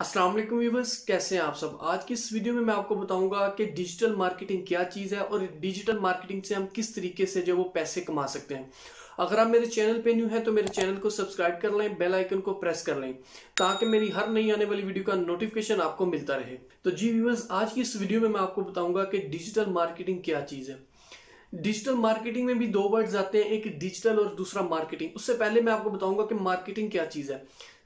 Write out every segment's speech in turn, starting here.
अस्सलाम वालेकुम व्यूअर्स, कैसे हैं आप सब। आज की इस वीडियो में मैं आपको बताऊंगा कि डिजिटल मार्केटिंग क्या चीज़ है और डिजिटल मार्केटिंग से हम किस तरीके से जो वो पैसे कमा सकते हैं। अगर आप मेरे चैनल पे न्यू हैं तो मेरे चैनल को सब्सक्राइब कर लें, बेल आइकन को प्रेस कर लें ताकि मेरी हर नई आने वाली वीडियो का नोटिफिकेशन आपको मिलता रहे। तो जी व्यूअर्स, आज की इस वीडियो में मैं आपको बताऊँगा कि डिजिटल मार्केटिंग क्या चीज़ है। डिजिटल मार्केटिंग में भी दो वर्ड्स आते हैं, एक डिजिटल और दूसरा मार्केटिंग। उससे पहले मैं आपको बताऊंगा कि मार्केटिंग क्या चीज़ है।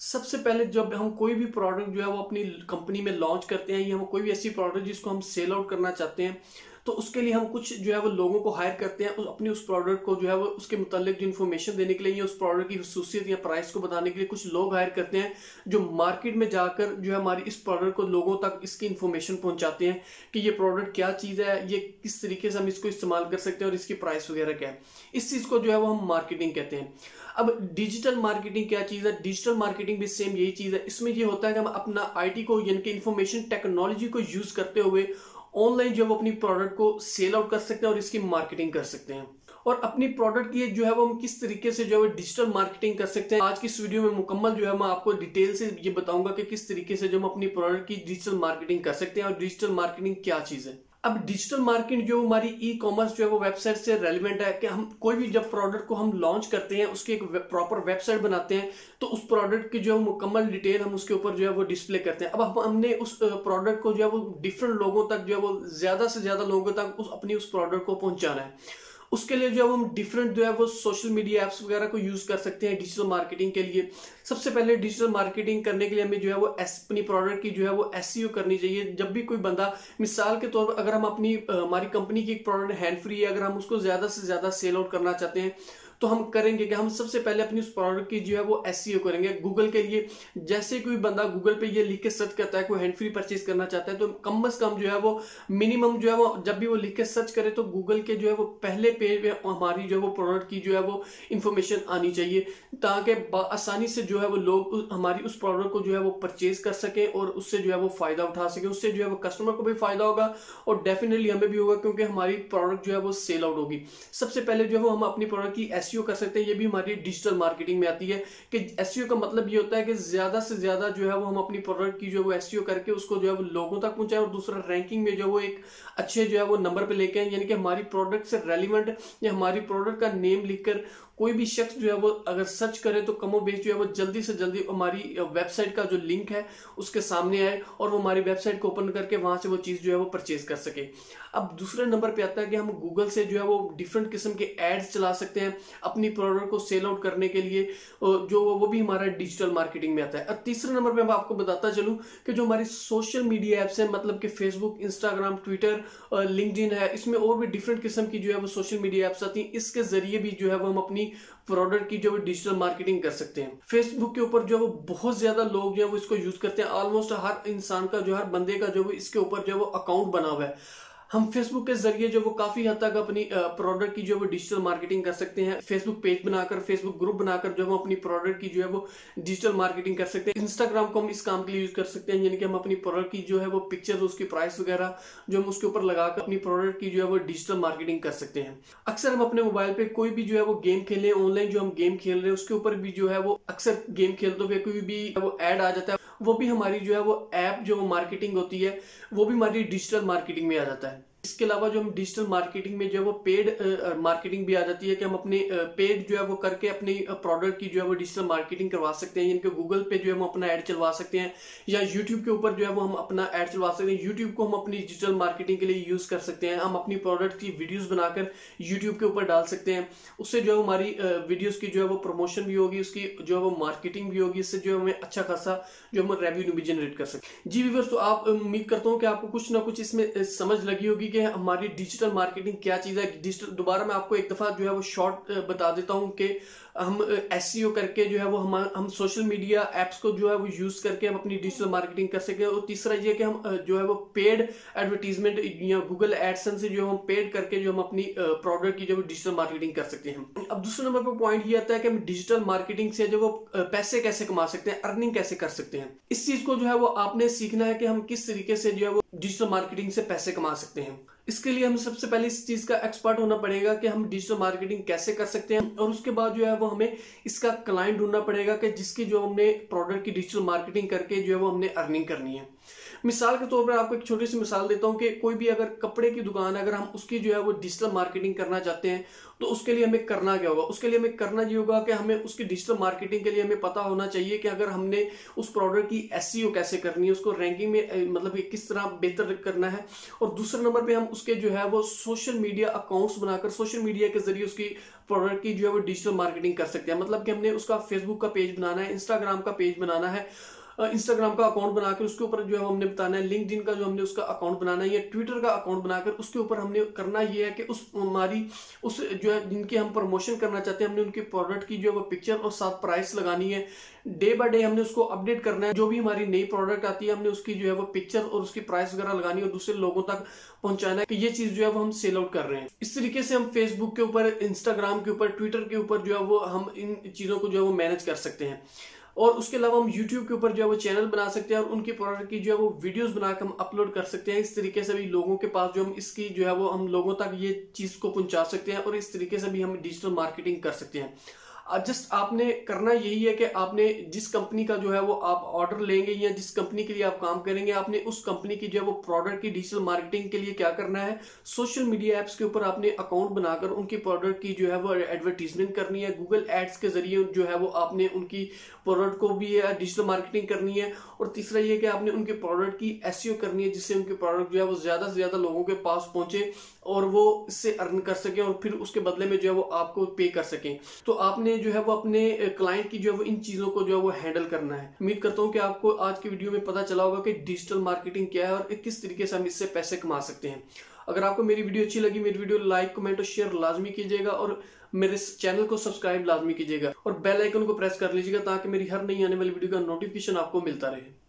सबसे पहले जब हम कोई भी प्रोडक्ट जो है वो अपनी कंपनी में लॉन्च करते हैं या हम कोई भी ऐसी प्रोडक्ट जिसको हम सेल आउट करना चाहते हैं, तो उसके लिए हम कुछ जो है वो लोगों को हायर करते हैं अपने उस प्रोडक्ट को जो है वो उसके मुतालिक जो इन्फॉर्मेशन देने के लिए या उस प्रोडक्ट की खसूसियत या प्राइस को बताने के लिए कुछ लोग हायर करते हैं जो मार्केट में जाकर जो है हमारी इस प्रोडक्ट को लोगों तक इसकी इन्फॉर्मेशन पहुंचाते हैं कि ये प्रोडक्ट क्या चीज़ है, ये किस तरीके से हम इसको इस्तेमाल कर सकते हैं और इसकी प्राइस वगैरह क्या है। इस चीज़ को जो है वो हम मार्केटिंग कहते हैं। अब डिजिटल मार्केटिंग क्या चीज़ है? डिजिटल मार्केटिंग भी सेम यही चीज़ है। इसमें ये होता है कि हम अपना IT को यानी कि इन्फॉर्मेशन टेक्नोलॉजी को यूज़ करते हुए ऑनलाइन जो है वो अपनी प्रोडक्ट को सेल आउट कर सकते हैं और इसकी मार्केटिंग कर सकते हैं और अपनी प्रोडक्ट की जो है वो हम किस तरीके से जो है डिजिटल मार्केटिंग कर सकते हैं। आज की इस वीडियो में मुकम्मल जो है मैं आपको डिटेल से ये बताऊंगा कि किस तरीके से जो हम अपनी प्रोडक्ट की डिजिटल मार्केटिंग कर सकते हैं और डिजिटल मार्केटिंग क्या चीज़ है। अब डिजिटल मार्केटिंग जो हमारी e-commerce जो है वो वेबसाइट से रेलिवेंट है कि हम कोई भी जब प्रोडक्ट को हम लॉन्च करते हैं उसकी एक प्रॉपर वेबसाइट बनाते हैं तो उस प्रोडक्ट की जो है मुकम्मल डिटेल हम उसके ऊपर जो है वो डिस्प्ले करते हैं। अब हमने उस प्रोडक्ट को जो है वो डिफरेंट लोगों तक जो है वो ज़्यादा से ज़्यादा लोगों तक उस प्रोडक्ट को पहुँचाना है। उसके लिए जो है हम डिफरेंट जो है वो सोशल मीडिया ऐप्स वगैरह को यूज़ कर सकते हैं डिजिटल मार्केटिंग के लिए। सबसे पहले डिजिटल मार्केटिंग करने के लिए हमें जो है वो अपनी प्रोडक्ट की जो है वो SEO करनी चाहिए। जब भी कोई बंदा मिसाल के तौर पर अगर हम अपनी हमारी कंपनी की एक प्रोडक्ट हैंड फ्री है, अगर हम उसको ज़्यादा से ज़्यादा सेल आउट करना चाहते हैं तो हम करेंगे कि हम सबसे पहले अपनी उस प्रोडक्ट की जो है वो SEO करेंगे गूगल के लिए। जैसे कोई बंदा गूगल पे ये लिख के सर्च करता है कोई हैंड फ्री परचेज करना चाहता है तो कम से कम जो है वो मिनिमम जो है वो जब भी वो लिख के सर्च करे तो गूगल के जो है वो पहले पेज पे हमारी जो है वो प्रोडक्ट की जो है वो इन्फॉर्मेशन आनी चाहिए ताकि आसानी से जो है वो लोग हमारी उस प्रोडक्ट को जो है वो परचेज कर सकें और उससे जो है वो फ़ायदा उठा सकें। उससे जो है वो कस्टमर को भी फ़ायदा होगा और डेफिनेटली हमें भी होगा क्योंकि हमारी प्रोडक्ट जो है वो सेल आउट होगी। सबसे पहले जो है वो हम अपनी प्रोडक्ट की SEO कर सकते हैं। ये भी हमारी डिजिटल मार्केटिंग में आती है कि SEO का मतलब ये होता है कि ज़्यादा से ज़्यादा जो है वो हम अपनी प्रोडक्ट की जो है वो SEO करके उसको जो है वो लोगों तक पहुंचाएं और दूसरा रैंकिंग में जो है वो एक अच्छे जो है वो नंबर पे लेके आए, यानी कि हमारी प्रोडक्ट से रेलिवेंट या हमारी प्रोडक्ट का नेम लिखकर कोई भी शख्स जो है वो अगर सर्च करे तो कमो बेश जो है वो जल्दी से जल्दी हमारी वेबसाइट का जो लिंक है उसके सामने आए और वो हमारी वेबसाइट को ओपन करके वहाँ से वो चीज़ जो है वो परचेज कर सके। अब दूसरे नंबर पे आता है कि हम गूगल से जो है वो डिफरेंट किस्म के एड्स चला सकते हैं अपनी प्रोडक्ट को सेल आउट करने के लिए, जो वो भी हमारा डिजिटल मार्केटिंग में आता है। और तीसरे नंबर पर मैं आपको बताता चलूँ कि जो हमारी सोशल मीडिया ऐप्स हैं मतलब कि फेसबुक, इंस्टाग्राम, ट्विटर, लिंक्डइन है, इसमें और भी डिफरेंट किस्म की जो है वो सोशल मीडिया ऐप्स आती हैं। इसके जरिए भी जो है वो हम अपनी प्रोडक्ट की जो है डिजिटल मार्केटिंग कर सकते हैं। फेसबुक के ऊपर जो है वो बहुत ज्यादा लोग जो है वो इसको यूज करते हैं। ऑलमोस्ट हर इंसान का जो हर बंदे का जो है इसके ऊपर जो है वो अकाउंट बना हुआ है। हम फेसबुक के जरिए जो वो काफ़ी हद तक अपनी प्रोडक्ट की जो वो डिजिटल मार्केटिंग कर सकते हैं। फेसबुक पेज बनाकर, फेसबुक ग्रुप बनाकर जो हम अपनी प्रोडक्ट की जो है वो डिजिटल मार्केटिंग कर सकते हैं। इंस्टाग्राम को हम इस काम के लिए यूज़ कर सकते हैं, यानी कि हम अपनी प्रोडक्ट की जो है वो पिक्चर्स, उसकी प्राइस वगैरह जो हम उसके ऊपर लगाकर अपनी प्रोडक्ट की जो है वो डिजिटल मार्केटिंग कर सकते हैं। अक्सर हम अपने मोबाइल पर कोई भी जो है वो गेम खेलें, ऑनलाइन जो हम गेम खेल रहे हैं उसके ऊपर भी जो है वो अक्सर गेम खेलते हुए कोई भी वो ऐड आ जाता है, वो भी हमारी जो है वो ऐप जो मार्केटिंग होती है वो भी हमारी डिजिटल मार्केटिंग में आ जाता है। इसके अलावा जो हम डिजिटल मार्केटिंग में जो है वो पेड मार्केटिंग भी आ जाती है कि हम अपने पेड जो है वो करके अपनी प्रोडक्ट की जो है वो डिजिटल मार्केटिंग करवा सकते हैं, यानी गूगल पे जो है हम अपना ऐड चलवा सकते हैं या यूट्यूब के ऊपर जो है वो हम अपना ऐड चलवा सकते हैं। यूट्यूब को हम अपनी डिजिटल मार्केटिंग के लिए यूज़ कर सकते हैं। हम अपनी प्रोडक्ट की वीडियोज़ बनाकर यूट्यूब के ऊपर डाल सकते हैं, उससे जो है हमारी वीडियोज़ की जो है वो प्रमोशन भी होगी, उसकी जो है वो मार्केटिंग भी होगी, इससे जो है हमें अच्छा खासा जो हम रेवेन्यू भी जनरेट कर सकते हैं। जी व्यूअर्स, तो आप उम्मीद करता हूँ कि आपको कुछ ना कुछ इसमें समझ लगी होगी कि हमारी डिजिटल मार्केटिंग क्या चीज़ है। डिजिटल दोबारा मैं आपको एक दफ़ा जो है वो शॉर्ट बता देता हूँ कि हम SEO करके जो है वो हम सोशल मीडिया ऐप्स को जो है वो यूज़ करके हम अपनी डिजिटल मार्केटिंग कर सकें। और तीसरा ये कि हम जो है वो पेड एडवर्टीजमेंट या गूगल एडसेंस से जो हम पेड करके जो हम अपनी प्रोडक्ट की जो डिजिटल मार्केटिंग कर सकते हैं। अब दूसरे नंबर पर पॉइंट ये आता है कि हम डिजिटल मार्केटिंग से जो वो पैसे कैसे कमा सकते हैं, अर्निंग कैसे कर सकते हैं। इस चीज़ को जो है वो आपने सीखना है कि हम किस तरीके से जो है वो डिजिटल मार्केटिंग से पैसे कमा सकते हैं। इसके लिए हमें सबसे पहले इस चीज़ का एक्सपर्ट होना पड़ेगा कि हम डिजिटल मार्केटिंग कैसे कर सकते हैं, और उसके बाद जो है वो हमें इसका क्लाइंट ढूंढना पड़ेगा कि जिसकी जो हमने प्रोडक्ट की डिजिटल मार्केटिंग करके जो है वो हमने अर्निंग करनी है। मिसाल के तौर पर आपको एक छोटी सी मिसाल देता हूँ कि कोई भी अगर कपड़े की दुकान है, अगर हम उसकी जो है वो डिजिटल मार्केटिंग करना चाहते हैं तो उसके लिए हमें करना क्या होगा? उसके लिए हमें करना ये होगा कि हमें उसकी डिजिटल मार्केटिंग के लिए हमें पता होना चाहिए कि अगर हमने उस प्रोडक्ट की एसईओ कैसे करनी है, उसको रैंकिंग में मतलब किस तरह बेहतर करना है। और दूसरे नंबर पे हम उसके जो है वो सोशल मीडिया अकाउंट्स बनाकर सोशल मीडिया के जरिए उसकी प्रोडक्ट की जो है वो डिजिटल मार्केटिंग कर सकते हैं। मतलब कि हमने उसका फेसबुक का पेज बनाना है, इंस्टाग्राम का पेज बनाना है, इंस्टाग्राम का अकाउंट बनाकर उसके ऊपर जो है हमने बताना है, लिंक्डइन का जो हमने उसका अकाउंट बनाना है या ट्विटर का अकाउंट बनाकर उसके ऊपर हमने करना ये है कि उस हमारी उस जो है जिनकी हम प्रमोशन करना चाहते हैं, हमने उनके प्रोडक्ट की जो है वो पिक्चर और साथ प्राइस लगानी है। डे बाय डे हमने उसको अपडेट करना है। जो भी हमारी नई प्रोडक्ट आती है हमने उसकी जो है वो पिक्चर और उसकी प्राइस वगैरह लगानी और दूसरे लोगों तक पहुंचाना है कि ये चीज जो है वो हम सेल आउट कर रहे हैं। इस तरीके से हम फेसबुक के ऊपर, इंस्टाग्राम के ऊपर, ट्विटर के ऊपर जो है वो हम इन चीजों को जो है वो मैनेज कर सकते हैं। और उसके अलावा हम YouTube के ऊपर जो है वो चैनल बना सकते हैं और उनकी प्रोडक्ट की जो है वो वीडियोस बनाकर हम अपलोड कर सकते हैं। इस तरीके से भी लोगों के पास जो हम इसकी जो है वो हम लोगों तक ये चीज़ को पहुंचा सकते हैं और इस तरीके से भी हम डिजिटल मार्केटिंग कर सकते हैं। जस्ट आपने करना यही है कि आपने जिस कंपनी का जो है वो आप ऑर्डर लेंगे या जिस कंपनी के लिए आप काम करेंगे, आपने उस कंपनी की जो है वो प्रोडक्ट की डिजिटल मार्केटिंग के लिए क्या करना है, सोशल मीडिया ऐप्स के ऊपर आपने अकाउंट बनाकर उनकी प्रोडक्ट की जो है वो एडवर्टीजमेंट करनी है। गूगल एड्स के जरिए जो है वो आपने उनकी प्रोडक्ट को भी डिजिटल मार्केटिंग करनी है। और तीसरा ये कि आपने उनके प्रोडक्ट की एसईओ करनी है जिससे उनके प्रोडक्ट जो है वो ज़्यादा से ज़्यादा लोगों के पास पहुँचे और वो इससे अर्न कर सकें और फिर उसके बदले में जो है वो आपको पे कर सकें। तो आपने जो है वो अपने क्लाइंट की जो है वो इन चीज़ों को जो है वो हैंडल करना है। उम्मीद करता हूँ कि आपको आज की वीडियो में पता चला होगा कि डिजिटल मार्केटिंग क्या है और किस तरीके से हम इससे पैसे कमा सकते हैं। अगर आपको मेरी वीडियो अच्छी लगी, मेरी वीडियो लाइक, कमेंट और शेयर लाजमी कीजिएगा और मेरे चैनल को सब्सक्राइब लाजमी कीजिएगा और बेल आइकन को प्रेस कर लीजिएगा ताकि मेरी हर नई आने वाली वीडियो का नोटिफिकेशन आपको मिलता रहे।